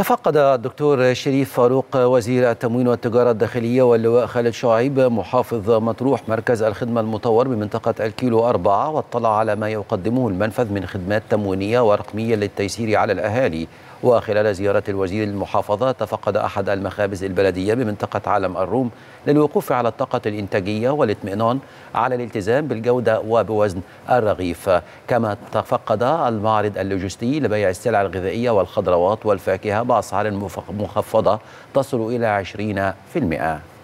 تفقد الدكتور شريف فاروق وزير التموين والتجارة الداخلية واللواء خالد شعيب محافظ مطروح مركز الخدمة المطور بمنطقة الكيلو 4 واطلع على ما يقدمه المنفذ من خدمات تموينية ورقمية للتيسير على الأهالي. وخلال زيارة الوزير المحافظة تفقد أحد المخابز البلدية بمنطقة عالم الروم للوقوف على الطاقة الإنتاجية والاطمئنان على الالتزام بالجودة وبوزن الرغيف. كما تفقد المعرض اللوجستي لبيع السلع الغذائية والخضروات والفاكهة بأسعار مخفضة تصل إلى 20%.